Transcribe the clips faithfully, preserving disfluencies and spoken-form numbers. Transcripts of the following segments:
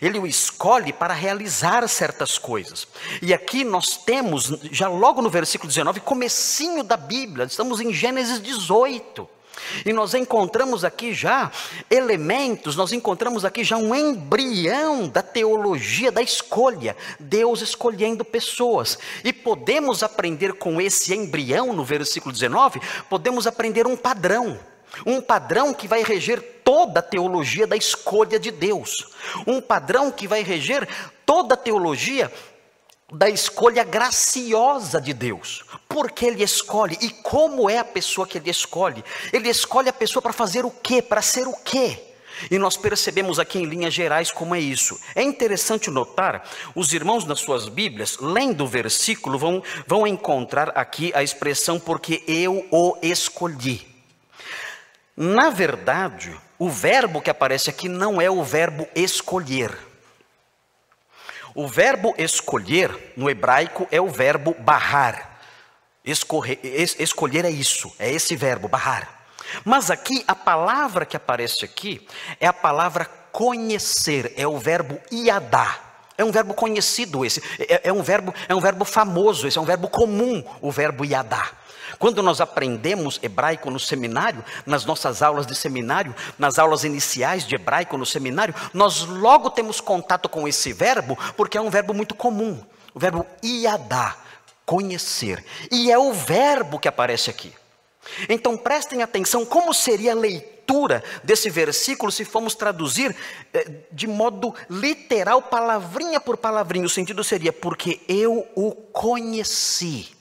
ele o escolhe para realizar certas coisas. E aqui nós temos, já logo no versículo dezenove, comecinho da Bíblia, estamos em Gênesis dezoito. E nós encontramos aqui já elementos, nós encontramos aqui já um embrião da teologia da escolha, Deus escolhendo pessoas. E podemos aprender com esse embrião no versículo dezenove, podemos aprender um padrão. Um padrão que vai reger toda a teologia da escolha de Deus. Um padrão que vai reger toda a teologia da escolha graciosa de Deus. Por que ele escolhe? E como é a pessoa que ele escolhe? Ele escolhe a pessoa para fazer o quê? Para ser o quê? E nós percebemos aqui em linhas gerais como é isso. É interessante notar, os irmãos nas suas Bíblias, lendo o versículo, vão, vão encontrar aqui a expressão, porque eu o escolhi. Na verdade, o verbo que aparece aqui não é o verbo escolher. O verbo escolher, no hebraico, é o verbo bahar. Escorrer, es, escolher é isso, é esse verbo, bahar. Mas aqui, a palavra que aparece aqui, é a palavra conhecer, é o verbo yadá. É um verbo conhecido esse, é, é, um verbo, é um verbo famoso esse, é um verbo comum, o verbo yadá. Quando nós aprendemos hebraico no seminário, nas nossas aulas de seminário, nas aulas iniciais de hebraico no seminário, nós logo temos contato com esse verbo, porque é um verbo muito comum. O verbo yadá, conhecer. E é o verbo que aparece aqui. Então prestem atenção, como seria a leitura desse versículo se formos traduzir de modo literal, palavrinha por palavrinha. O sentido seria, porque eu o conheci.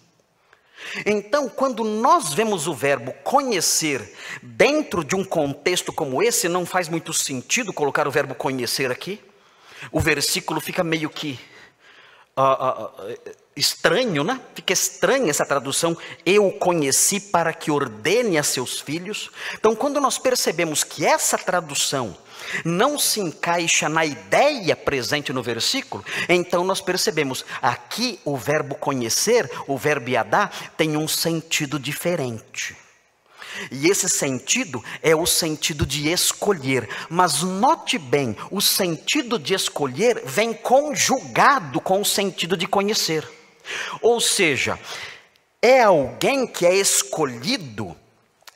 Então, quando nós vemos o verbo conhecer dentro de um contexto como esse, não faz muito sentido colocar o verbo conhecer aqui. O versículo fica meio que uh, uh, estranho, né? Fica estranha essa tradução, eu conheci para que ordene a seus filhos. Então, quando nós percebemos que essa tradução não se encaixa na ideia presente no versículo, então nós percebemos, aqui o verbo conhecer, o verbo yadá, tem um sentido diferente. E esse sentido é o sentido de escolher. Mas note bem, o sentido de escolher vem conjugado com o sentido de conhecer. Ou seja, é alguém que é escolhido,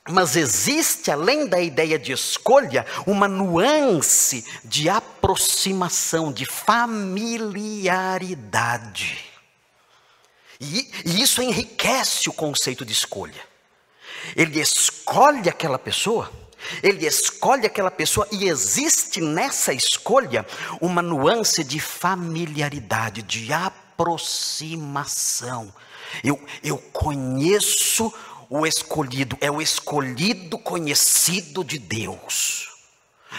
mas existe, além da ideia de escolha, uma nuance de aproximação, de familiaridade. E, e isso enriquece o conceito de escolha. Ele escolhe aquela pessoa, ele escolhe aquela pessoa e existe nessa escolha uma nuance de familiaridade, de aproximação. Eu, eu conheço o escolhido, é o escolhido conhecido de Deus.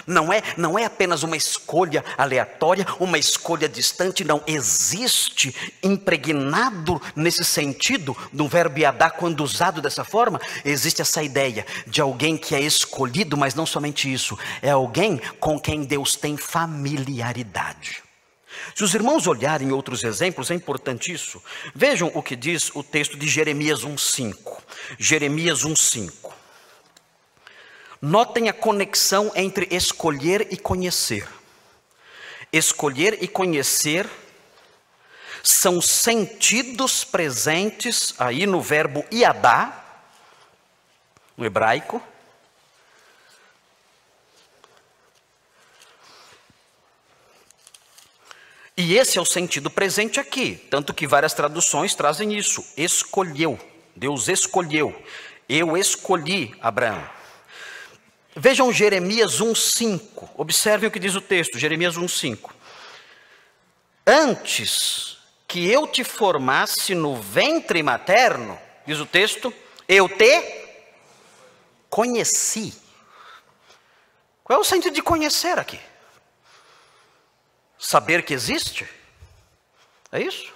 Não é, não é apenas uma escolha aleatória, uma escolha distante, não. Existe impregnado nesse sentido, no verbo yadá, quando usado dessa forma, existe essa ideia de alguém que é escolhido, mas não somente isso. É alguém com quem Deus tem familiaridade. Se os irmãos olharem outros exemplos, é importante isso. Vejam o que diz o texto de Jeremias um, cinco. Jeremias um, cinco. Notem a conexão entre escolher e conhecer. Escolher e conhecer são sentidos presentes aí no verbo yadá, no hebraico. E esse é o sentido presente aqui, tanto que várias traduções trazem isso. Escolheu, Deus escolheu, eu escolhi Abraão. Vejam Jeremias um, cinco, observem o que diz o texto, Jeremias um, cinco. Antes que eu te formasse no ventre materno, diz o texto, eu te conheci. Qual é o sentido de conhecer aqui? Saber que existe? É isso?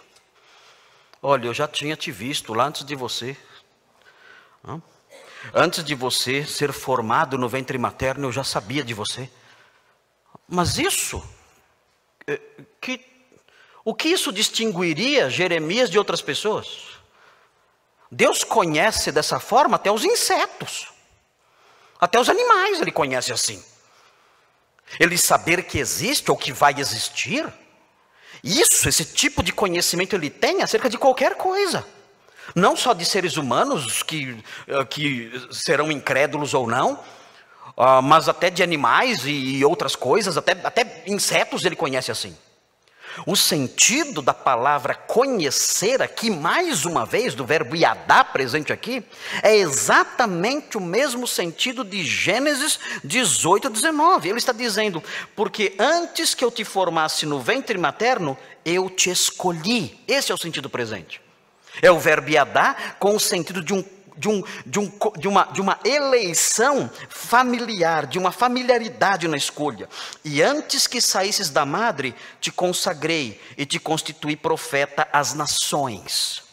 Olha, eu já tinha te visto lá antes de você. Antes de você ser formado no ventre materno, eu já sabia de você. Mas isso, que, o que isso distinguiria Jeremias de outras pessoas? Deus conhece dessa forma até os insetos. Até os animais ele conhece assim. Ele saber que existe ou que vai existir, isso, esse tipo de conhecimento ele tem acerca de qualquer coisa. Não só de seres humanos que, que serão incrédulos ou não, mas até de animais e outras coisas, até, até insetos ele conhece assim. O sentido da palavra conhecer aqui, mais uma vez, do verbo yadá presente aqui, é exatamente o mesmo sentido de Gênesis dezoito, dezenove. Ele está dizendo, porque antes que eu te formasse no ventre materno, eu te escolhi. Esse é o sentido presente. É o verbo yadá com o sentido de um De, um, de, um, de, uma, de uma eleição familiar, de uma familiaridade na escolha. E antes que saísses da madre, te consagrei e te constituí profeta às nações.